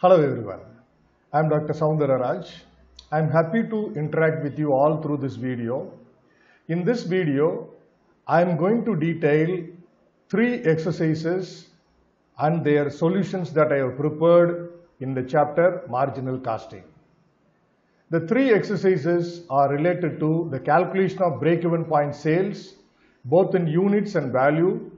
Hello everyone, I am Dr. Soundara Raj. I am happy to interact with you all through this video. In this video, I am going to detail 3 exercises and their solutions that I have prepared in the chapter Marginal Costing. The 3 exercises are related to the calculation of break-even point sales, both in units and value,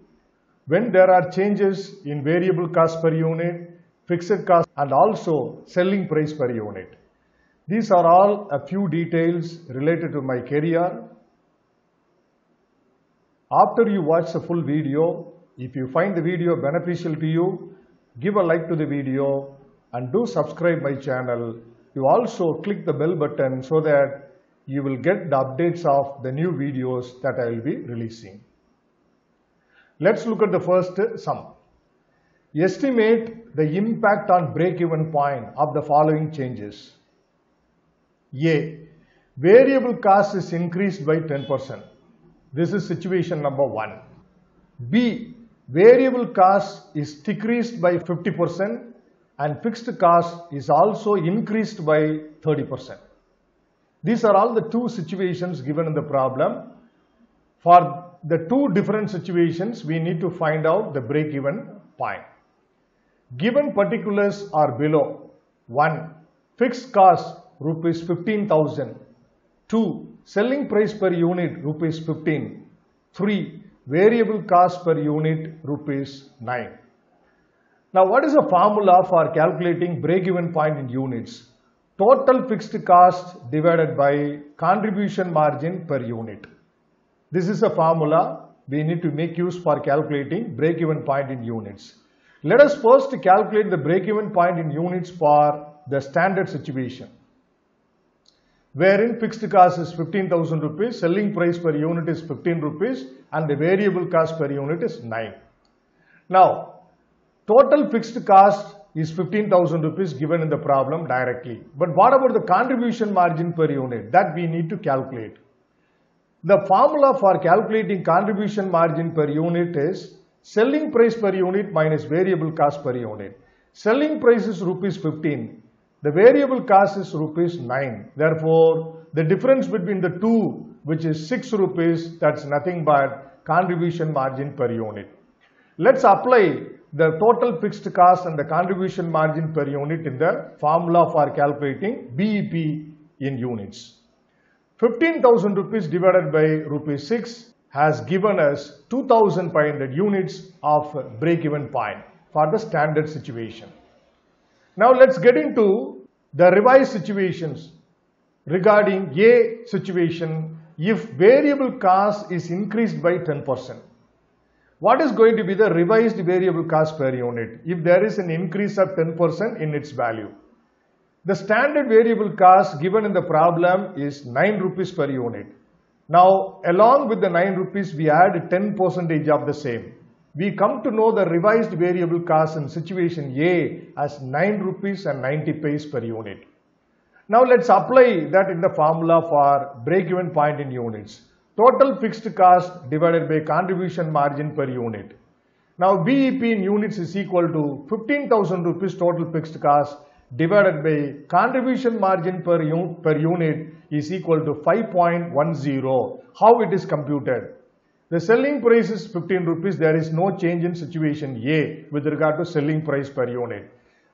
when there are changes in variable cost per unit, fixed cost, and also selling price per unit. These are all a few details related to my career. After you watch the full video, if you find the video beneficial to you, give a like to the video and do subscribe my channel. You also click the bell button so that you will get the updates of the new videos that I will be releasing. Let's look at the first sum. Estimate the impact on break-even point of the following changes. A. Variable cost is increased by 10%. This is situation number 1. B. Variable cost is decreased by 50% and fixed cost is also increased by 30%. These are all the 2 situations given in the problem. For the 2 different situations, we need to find out the break-even point. Given particulars are below. 1. Fixed cost rupees 15,000. 2. Selling price per unit rupees 15. 3. Variable cost per unit rupees 9. Now, what is the formula for calculating break-even point in units? Total fixed cost divided by contribution margin per unit. This is a formula we need to make use for calculating break-even point in units. Let us first calculate the break-even point in units for the standard situation, wherein fixed cost is 15,000 rupees, selling price per unit is 15 rupees, and the variable cost per unit is 9. Now, total fixed cost is 15,000 rupees given in the problem directly. But what about the contribution margin per unit? That we need to calculate. The formula for calculating contribution margin per unit is selling price per unit minus variable cost per unit. Selling price is rupees 15. The variable cost is rupees 9. Therefore, the difference between the 2, which is 6 rupees, that's nothing but contribution margin per unit. Let's apply the total fixed cost and the contribution margin per unit in the formula for calculating BEP in units. 15,000 rupees divided by rupees 6 has given us 2,500 units of break-even point for the standard situation. Now let's get into the revised situations regarding A situation. If variable cost is increased by 10%, what is going to be the revised variable cost per unit if there is an increase of 10% in its value? The standard variable cost given in the problem is 9 rupees per unit. Now, along with the 9 rupees, we add 10% of the same. We come to know the revised variable cost in situation A as 9 rupees and 90 paise per unit. Now, let's apply that in the formula for break-even point in units. Total fixed cost divided by contribution margin per unit. Now, BEP in units is equal to 15,000 rupees total fixed cost divided by contribution margin per unit is equal to 5.10. How it is computed? The selling price is 15 rupees. There is no change in situation A with regard to selling price per unit.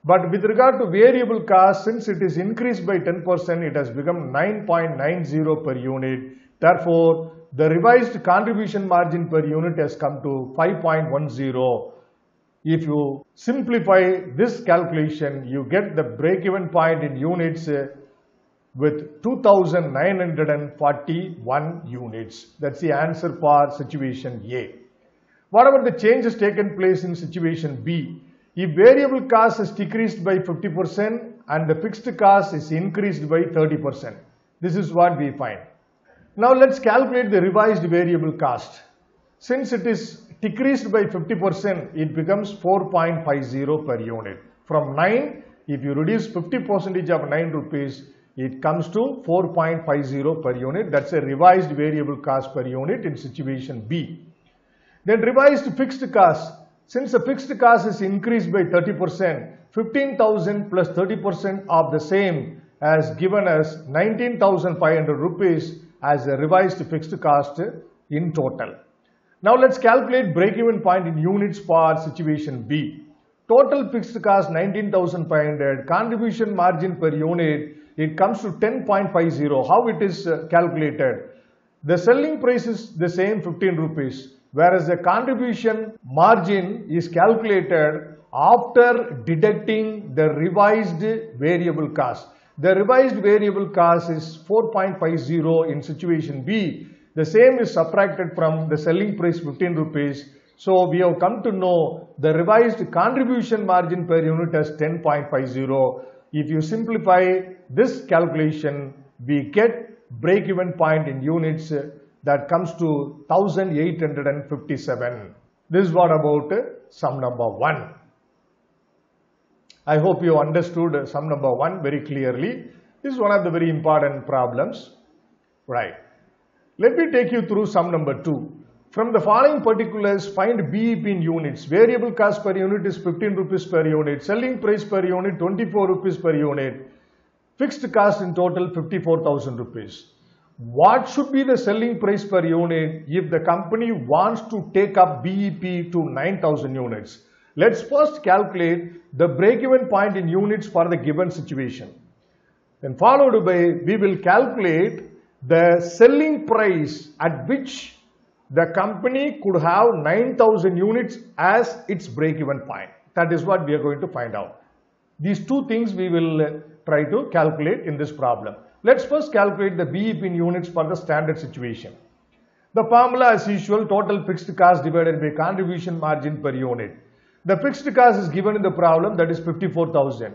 But with regard to variable cost, since it is increased by 10%, it has become 9.90 per unit. Therefore, the revised contribution margin per unit has come to 5.10. If you simplify this calculation, you get the break-even point in units with 2,941 units. That's the answer for situation A. What about the changes taken place in situation B? If variable cost is decreased by 50% and the fixed cost is increased by 30%, this is what we find. Now let's calculate the revised variable cost. Since it is decreased by 50%, it becomes 4.50 per unit. From 9, if you reduce 50% of 9 rupees, it comes to 4.50 per unit. That's a revised variable cost per unit in situation B. Then revised fixed cost. Since the fixed cost is increased by 30%, 15,000 plus 30% of the same has given us 19,500 rupees as a revised fixed cost in total. Now let's calculate break-even point in units for situation B. Total fixed cost 19,500, contribution margin per unit, it comes to 10.50. How it is calculated? The selling price is the same 15 rupees, whereas the contribution margin is calculated after deducting the revised variable cost. The revised variable cost is 4.50 in situation B. The same is subtracted from the selling price 15 rupees. So we have come to know the revised contribution margin per unit as 10.50. If you simplify this calculation, we get break-even point in units that comes to 1,857. This is what about sum number 1. I hope you understood sum number 1 very clearly. This is one of the very important problems. Right. Let me take you through sum number 2. From the following particulars, find BEP in units. Variable cost per unit is 15 rupees per unit. Selling price per unit 24 rupees per unit. Fixed cost in total 54,000 rupees. What should be the selling price per unit if the company wants to take up BEP to 9,000 units? Let's first calculate the break-even point in units for the given situation. Then followed by, we will calculate the selling price at which the company could have 9,000 units as its break-even point. That is what we are going to find out. These two things we will try to calculate in this problem. Let's first calculate the BEP in units for the standard situation. The formula as usual, total fixed cost divided by contribution margin per unit. The fixed cost is given in the problem, that is 54,000.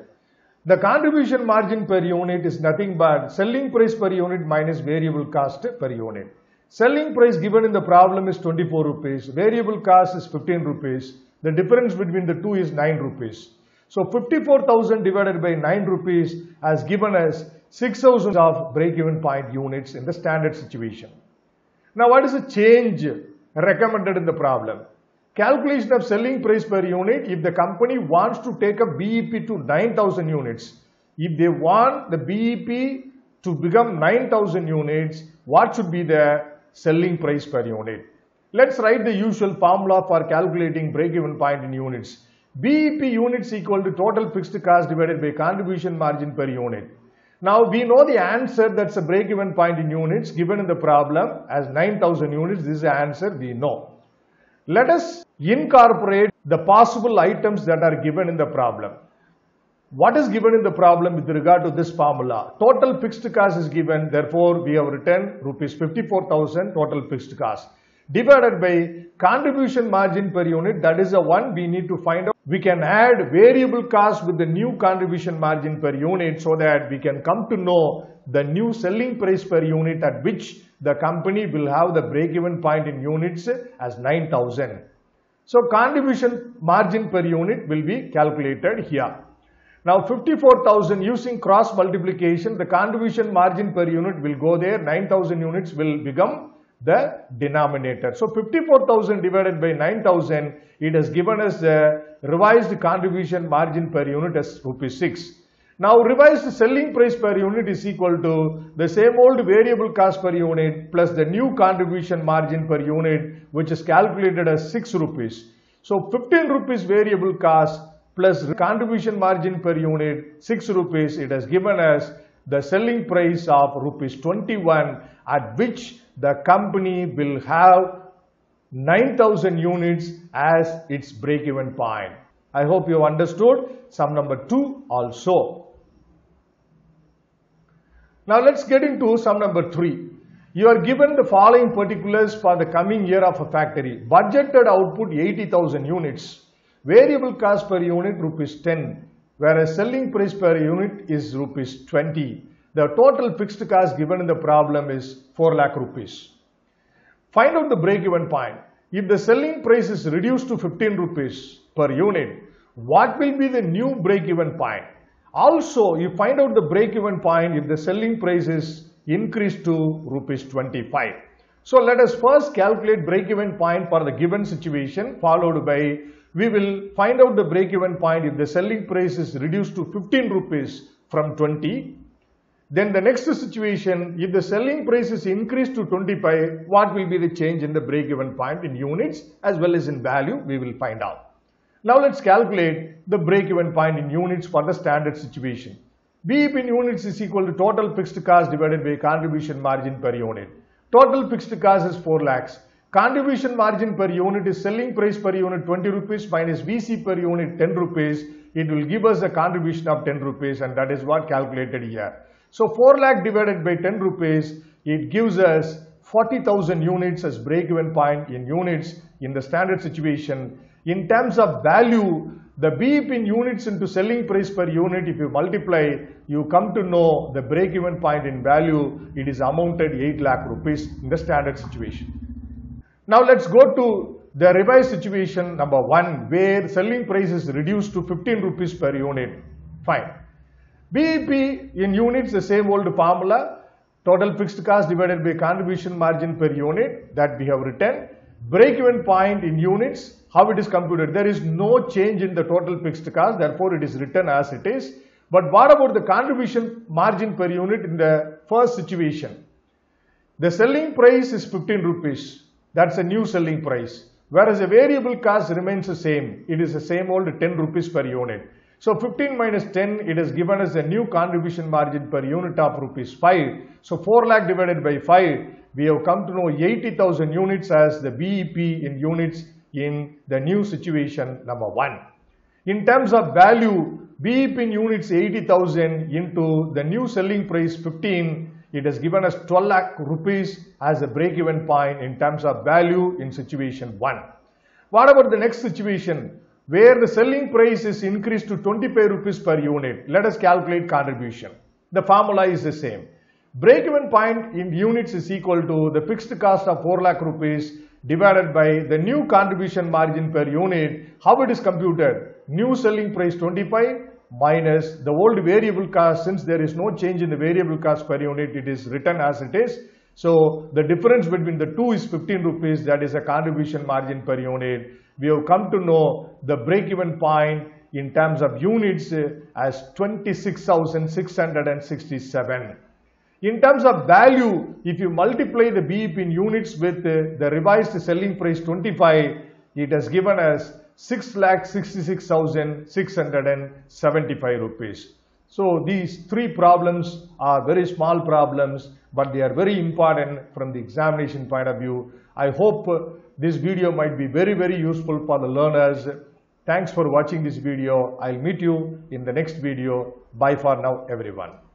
The contribution margin per unit is nothing but selling price per unit minus variable cost per unit. Selling price given in the problem is 24 rupees. Variable cost is 15 rupees. The difference between the two is 9 rupees. So 54,000 divided by 9 rupees has given us 6,000 of break-even point units in the standard situation. Now what is the change recommended in the problem? Calculation of selling price per unit if the company wants to take a BEP to 9,000 units. If they want the BEP to become 9,000 units, what should be the selling price per unit? Let's write the usual formula for calculating break-even point in units. BEP units equal to total fixed cost divided by contribution margin per unit. Now we know the answer, that's a break-even point in units given in the problem as 9,000 units. This is the answer we know. Let us incorporate the possible items that are given in the problem. What is given in the problem with regard to this formula? Total fixed cost is given, therefore we have written rupees 54,000 total fixed cost divided by contribution margin per unit, that is the one we need to find out. We can add variable cost with the new contribution margin per unit so that we can come to know the new selling price per unit at which the company will have the break-even point in units as 9,000. So contribution margin per unit will be calculated here. Now 54,000 using cross multiplication, the contribution margin per unit will go there, 9,000 units will become the denominator. So 54,000 divided by 9,000, it has given us the revised contribution margin per unit as rupees 6. Now revised selling price per unit is equal to the same old variable cost per unit plus the new contribution margin per unit, which is calculated as 6 rupees. So 15 rupees variable cost plus contribution margin per unit 6 rupees, it has given us the selling price of rupees 21 at which the company will have 9,000 units as its break-even point. I hope you have understood sum number 2 also. Now let's get into sum number 3. You are given the following particulars for the coming year of a factory. Budgeted output 80,000 units. Variable cost per unit rupees 10, whereas selling price per unit is rupees 20. The total fixed cost given in the problem is 4 lakh rupees. Find out the break-even point. If the selling price is reduced to 15 rupees per unit, what will be the new break-even point? Also, you find out the break-even point if the selling price is increased to rupees 25. So let us first calculate break-even point for the given situation, followed by we will find out the break-even point if the selling price is reduced to 15 rupees from 20. Then the next situation, if the selling price is increased to 25, what will be the change in the break-even point in units as well as in value, we will find out. Now let's calculate the break-even point in units for the standard situation. BEP in units is equal to total fixed cost divided by contribution margin per unit. Total fixed cost is 4 lakhs. Contribution margin per unit is selling price per unit 20 rupees minus VC per unit 10 rupees. It will give us a contribution of 10 rupees and that is what calculated here. So 4 lakh divided by 10 rupees, it gives us 40,000 units as break-even point in units in the standard situation. In terms of value, the BEP in units into selling price per unit, if you multiply, you come to know the break-even point in value. It is amounted 8 lakh rupees in the standard situation. Now let's go to the revised situation number 1, where selling price is reduced to 15 rupees per unit. Fine. BEP in units, the same old formula, total fixed cost divided by contribution margin per unit that we have written. Break-even point in units, how it is computed, there is no change in the total fixed cost, therefore it is written as it is. But what about the contribution margin per unit in the first situation? The selling price is 15 rupees, that's a new selling price, whereas the variable cost remains the same, it is the same old 10 rupees per unit. So 15 minus 10, it has given us a new contribution margin per unit of rupees 5. So 4 lakh divided by 5, we have come to know 80,000 units as the BEP in units in the new situation number 1. In terms of value, BEP in units 80,000 into the new selling price 15, it has given us 12 lakh rupees as a break-even point in terms of value in situation 1. What about the next situation, where the selling price is increased to 25 rupees per unit? Let us calculate contribution. The formula is the same. Break-even point in units is equal to the fixed cost of 4 lakh rupees divided by the new contribution margin per unit. How it is computed? New selling price 25 minus the old variable cost. Since there is no change in the variable cost per unit, it is written as it is. So the difference between the two is 15 rupees, that is a contribution margin per unit. We have come to know the break-even point in terms of units as 26,667. In terms of value, if you multiply the BEP in units with the revised selling price 25, it has given us 6,66,675 rupees. So these three problems are very small problems, but they are very important from the examination point of view. I hope this video might be very, very useful for the learners. Thanks for watching this video. I'll meet you in the next video. Bye for now, everyone.